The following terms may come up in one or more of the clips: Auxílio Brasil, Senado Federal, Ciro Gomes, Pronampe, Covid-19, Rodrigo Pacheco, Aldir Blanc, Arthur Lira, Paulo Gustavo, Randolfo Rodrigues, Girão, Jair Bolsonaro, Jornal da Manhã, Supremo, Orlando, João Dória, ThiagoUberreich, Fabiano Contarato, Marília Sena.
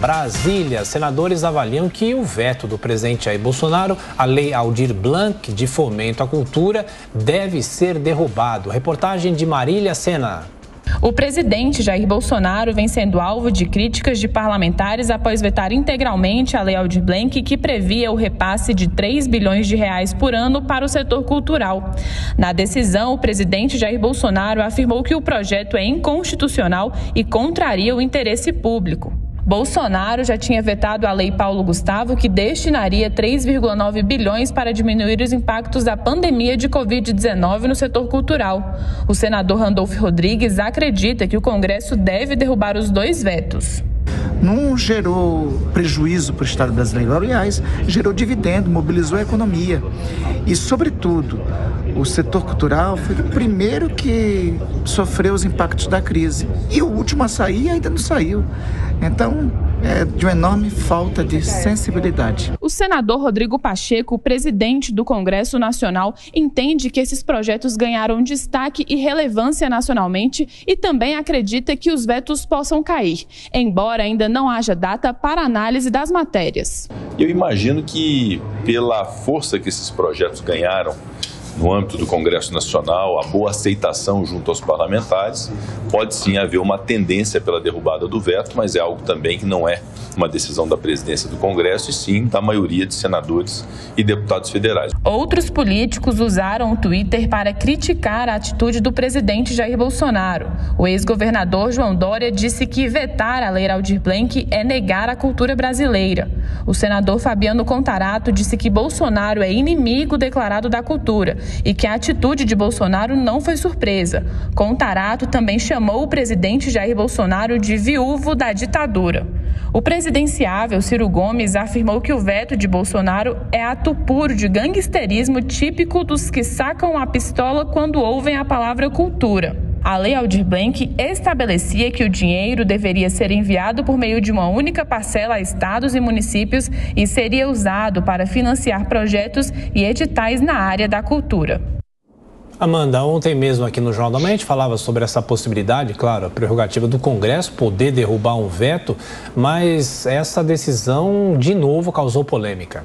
Brasília, senadores avaliam que o veto do presidente Jair Bolsonaro à lei Aldir Blanc de fomento à cultura deve ser derrubado. Reportagem de Marília Sena. O presidente Jair Bolsonaro vem sendo alvo de críticas de parlamentares após vetar integralmente a Lei Aldir Blanc, que previa o repasse de R$ 3 bilhões por ano para o setor cultural. Na decisão, o presidente Jair Bolsonaro afirmou que o projeto é inconstitucional e contraria o interesse público. Bolsonaro já tinha vetado a lei Paulo Gustavo, que destinaria 3,9 bilhões para diminuir os impactos da pandemia de Covid-19 no setor cultural. O senador Randolfo Rodrigues acredita que o Congresso deve derrubar os dois vetos. Não gerou prejuízo para o Estado brasileiro, aliás, gerou dividendo, mobilizou a economia. E, sobretudo, o setor cultural foi o primeiro que sofreu os impactos da crise. E o último a sair ainda não saiu. Então, é de uma enorme falta de sensibilidade. O senador Rodrigo Pacheco, presidente do Congresso Nacional, entende que esses projetos ganharam destaque e relevância nacionalmente e também acredita que os vetos possam cair, embora ainda não haja data para análise das matérias. Eu imagino que, pela força que esses projetos ganharam no âmbito do Congresso Nacional, a boa aceitação junto aos parlamentares, pode sim haver uma tendência pela derrubada do veto, mas é algo também que não é uma decisão da presidência do Congresso, e sim da maioria de senadores e deputados federais. Outros políticos usaram o Twitter para criticar a atitude do presidente Jair Bolsonaro. O ex-governador João Dória disse que vetar a lei Aldir Blanc é negar a cultura brasileira. O senador Fabiano Contarato disse que Bolsonaro é inimigo declarado da cultura e que a atitude de Bolsonaro não foi surpresa. Contarato também chamou o presidente Jair Bolsonaro de viúvo da ditadura. O presidenciável Ciro Gomes afirmou que o veto de Bolsonaro é ato puro de gangsterismo típico dos que sacam a pistola quando ouvem a palavra cultura. A Lei Aldir Blanc estabelecia que o dinheiro deveria ser enviado por meio de uma única parcela a estados e municípios e seria usado para financiar projetos e editais na área da cultura. Amanda, ontem mesmo aqui no Jornal da Manhã a gente falava sobre essa possibilidade, claro, a prerrogativa do Congresso poder derrubar um veto, mas essa decisão de novo causou polêmica.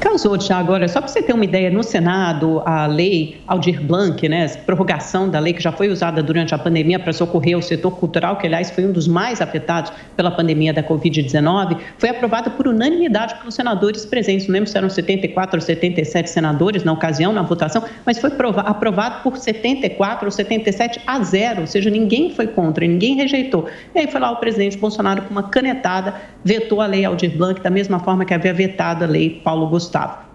Causou, Thiago. Olha, só para você ter uma ideia, no Senado, a lei Aldir Blanc, né, prorrogação da lei que já foi usada durante a pandemia para socorrer o setor cultural, que, aliás, foi um dos mais afetados pela pandemia da Covid-19, foi aprovada por unanimidade pelos senadores presentes. Não lembro se eram 74 ou 77 senadores na ocasião, na votação, mas foi aprovado por 74 ou 77 a 0, ou seja, ninguém foi contra, ninguém rejeitou. E aí foi lá o presidente Bolsonaro, com uma canetada, vetou a lei Aldir Blanc da mesma forma que havia vetado a lei Paulo Gustavo.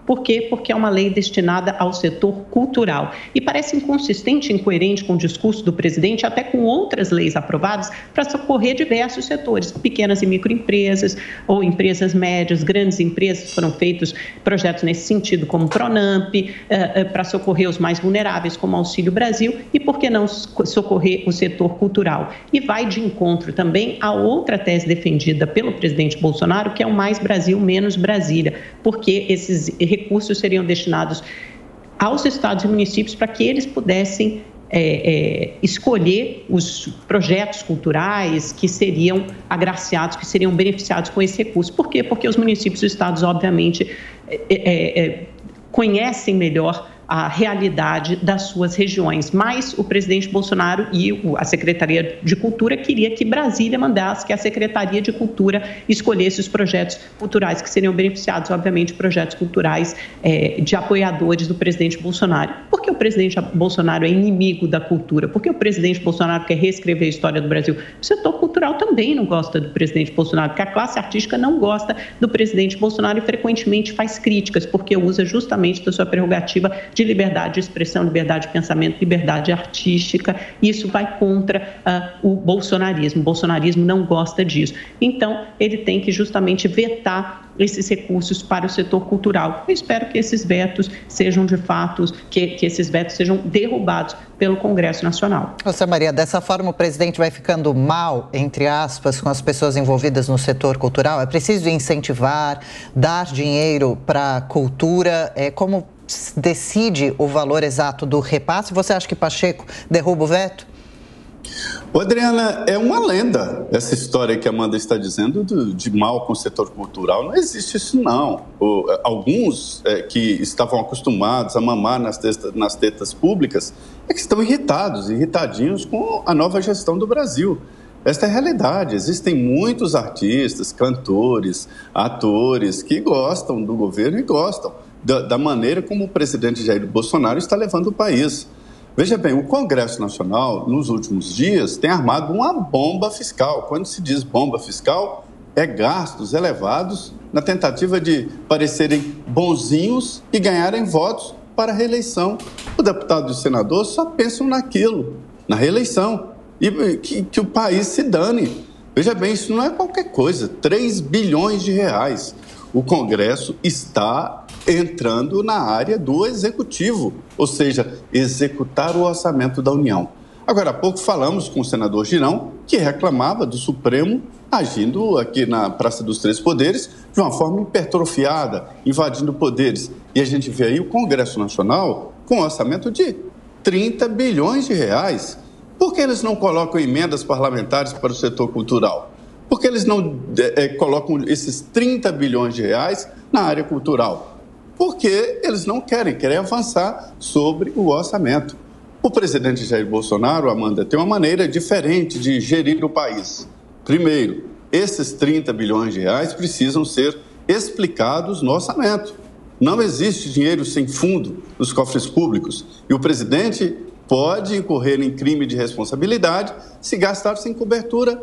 Por quê? Porque é uma lei destinada ao setor cultural. E parece inconsistente, incoerente com o discurso do presidente, até com outras leis aprovadas, para socorrer diversos setores, pequenas e microempresas ou empresas médias, grandes empresas. Foram feitos projetos nesse sentido, como Pronampe, para socorrer os mais vulneráveis, como Auxílio Brasil, e por que não socorrer o setor cultural? E vai de encontro também a outra tese defendida pelo presidente Bolsonaro, que é o mais Brasil, menos Brasília, porque esses recursos seriam destinados aos estados e municípios para que eles pudessem escolher os projetos culturais que seriam agraciados, que seriam beneficiados com esse recurso. Por quê? Porque os municípios e estados, obviamente, conhecem melhor a realidade das suas regiões, mas o presidente Bolsonaro e a Secretaria de Cultura queria que Brasília mandasse, que a Secretaria de Cultura escolhesse os projetos culturais que seriam beneficiados, obviamente, projetos culturais de apoiadores do presidente Bolsonaro. Por que o presidente Bolsonaro é inimigo da cultura? Por que o presidente Bolsonaro quer reescrever a história do Brasil? O setor cultural também não gosta do presidente Bolsonaro, porque a classe artística não gosta do presidente Bolsonaro e frequentemente faz críticas, porque usa justamente da sua prerrogativa de liberdade de expressão, liberdade de pensamento, liberdade artística. Isso vai contra o bolsonarismo. O bolsonarismo não gosta disso. Então, ele tem que justamente vetar esses recursos para o setor cultural. Eu espero que esses vetos sejam, de fato, que esses vetos sejam derrubados pelo Congresso Nacional. Nossa, Maria, dessa forma o presidente vai ficando mal, entre aspas, com as pessoas envolvidas no setor cultural? É preciso incentivar, dar dinheiro para a cultura? Como decide o valor exato do repasse? Você acha que Pacheco derruba o veto? Adriana, é uma lenda essa história que a Amanda está dizendo de mal com o setor cultural. Não existe isso, não. Alguns que estavam acostumados a mamar nas tetas públicas é que estão irritados, irritadinhos com a nova gestão do Brasil. Esta é a realidade. Existem muitos artistas, cantores, atores que gostam do governo e gostam da maneira como o presidente Jair Bolsonaro está levando o país. Veja bem, o Congresso Nacional, nos últimos dias, tem armado uma bomba fiscal. Quando se diz bomba fiscal, é gastos elevados na tentativa de parecerem bonzinhos e ganharem votos para a reeleição. O deputado e o senador só pensam naquilo, na reeleição, e que o país se dane. Veja bem, isso não é qualquer coisa, 3 bilhões de reais. O Congresso está entrando na área do Executivo, ou seja, executar o orçamento da União. Agora há pouco falamos com o senador Girão, que reclamava do Supremo agindo aqui na Praça dos Três Poderes de uma forma hipertrofiada, invadindo poderes. E a gente vê aí o Congresso Nacional com um orçamento de 30 bilhões de reais. Por que eles não colocam emendas parlamentares para o setor cultural? Por que eles não colocam esses 30 bilhões de reais na área cultural? Porque eles não querem avançar sobre o orçamento. O presidente Jair Bolsonaro, Amanda, tem uma maneira diferente de gerir o país. Primeiro, esses 30 bilhões de reais precisam ser explicados no orçamento. Não existe dinheiro sem fundo nos cofres públicos. E o presidente pode incorrer em crime de responsabilidade se gastar sem cobertura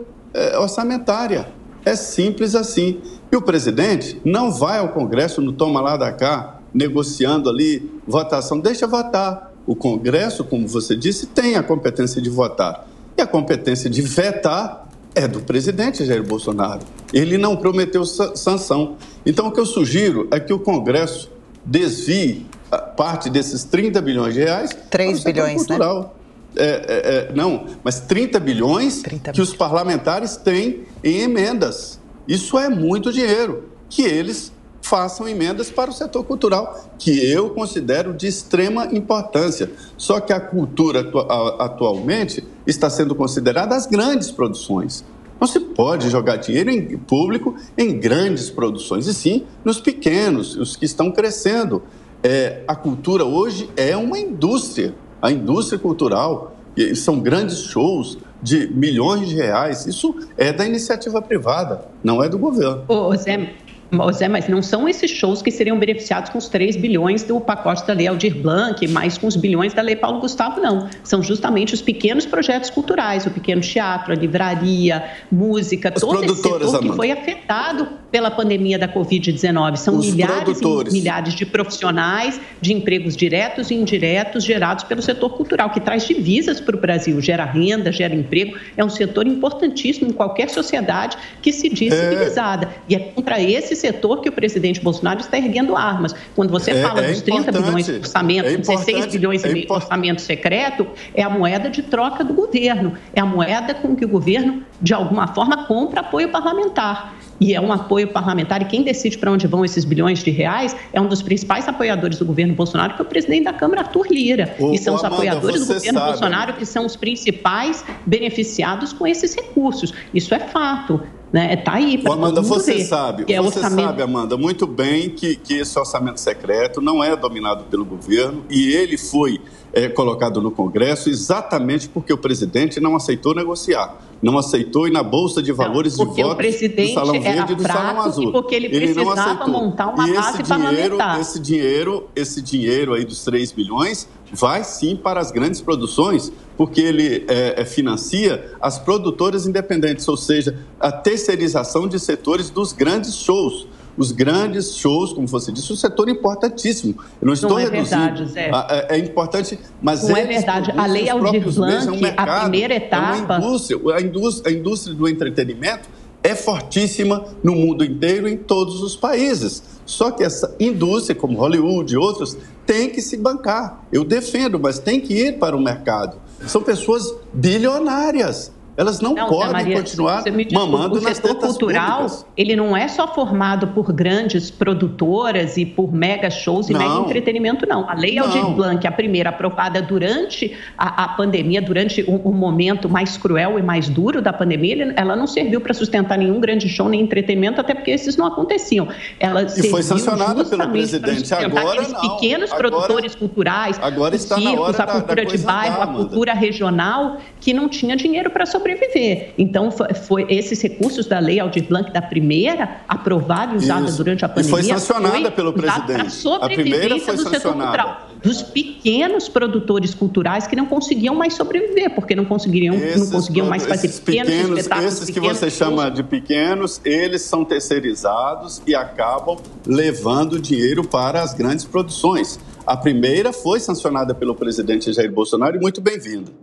orçamentária. É simples assim. E o presidente não vai ao Congresso no toma lá da cá, negociando ali votação, deixa votar. O Congresso, como você disse, tem a competência de votar. E a competência de vetar é do presidente Jair Bolsonaro. Ele não prometeu sanção. Então, o que eu sugiro é que o Congresso desvie parte desses 30 bilhões de reais... 3 bilhões, cultural. Né? Não, mas 30 bilhões 30 que os parlamentares têm em emendas. Isso é muito dinheiro. Que eles façam emendas para o setor cultural, que eu considero de extrema importância. Só que a cultura atualmente está sendo considerada as grandes produções. Não se pode jogar dinheiro em público em grandes produções, e sim nos pequenos, os que estão crescendo. A cultura hoje é uma indústria. A indústria cultural, são grandes shows de milhões de reais. Isso é da iniciativa privada, não é do governo. Ô Zé, mas não são esses shows que seriam beneficiados com os 3 bilhões do pacote da Lei Aldir Blanc, mais com os bilhões da Lei Paulo Gustavo, não. São justamente os pequenos projetos culturais, o pequeno teatro, a livraria, música, todo esse setor que foi afetado pela pandemia da Covid-19. São milhares e milhares de profissionais, de empregos diretos e indiretos gerados pelo setor cultural, que traz divisas para o Brasil, gera renda, gera emprego. É um setor importantíssimo em qualquer sociedade que se diz civilizada. E é contra esse setor que o presidente Bolsonaro está erguendo armas. Quando você fala dos 30 bilhões de orçamento, 16 bilhões de orçamento secreto, é a moeda de troca do governo. É a moeda com que o governo, de alguma forma, compra apoio parlamentar. E é um apoio parlamentar, e quem decide para onde vão esses bilhões de reais é um dos principais apoiadores do governo Bolsonaro, que é o presidente da Câmara, Arthur Lira. E são os apoiadores do governo Bolsonaro que são os principais beneficiados com esses recursos. Isso é fato. Está aí para todo mundo ver. Amanda, você sabe, Amanda, muito bem que esse orçamento secreto não é dominado pelo governo, e ele foi colocado no Congresso exatamente porque o presidente não aceitou negociar, não aceitou ir na Bolsa de Valores de votos do Salão Verde e do Salão Azul. Porque ele precisava montar uma base parlamentar. Esse dinheiro aí dos 3 bilhões vai sim para as grandes produções, porque ele financia as produtoras independentes, ou seja, a terceirização de setores dos grandes shows. Os grandes shows, como você disse, um setor importantíssimo. Eu não estou reduzindo. Verdade, Zé. É importante, mas não é verdade. A Lei Aldir Blanc, a primeira etapa... A indústria do entretenimento é fortíssima no mundo inteiro, em todos os países. Só que essa indústria, como Hollywood e outros, tem que se bancar. Eu defendo, mas tem que ir para o mercado. São pessoas bilionárias. Elas não podem continuar mamando nas tetas públicas. O setor cultural, ele não é só formado por grandes produtoras e por mega shows e mega entretenimento, não. A Lei Aldir Blanc, a primeira aprovada durante a pandemia, durante um momento mais cruel e mais duro da pandemia, ela não serviu para sustentar nenhum grande show nem entretenimento, até porque esses não aconteciam. Ela e foi sancionada pelo presidente. Agora não. Pequenos produtores culturais, os circos, a cultura de bairro, a cultura regional, que não tinha dinheiro para sobreviver. Então, foi esses recursos da Lei Aldir Blanc, da primeira, aprovada e usada durante a pandemia. E foi sancionada pelo presidente. A primeira foi sancionada. Dos pequenos produtores culturais que não conseguiam mais sobreviver, porque não conseguiam mais fazer pequenos espetáculos. Esses que você chama de pequenos, eles são terceirizados e acabam levando dinheiro para as grandes produções. A primeira foi sancionada pelo presidente Jair Bolsonaro e muito bem-vinda.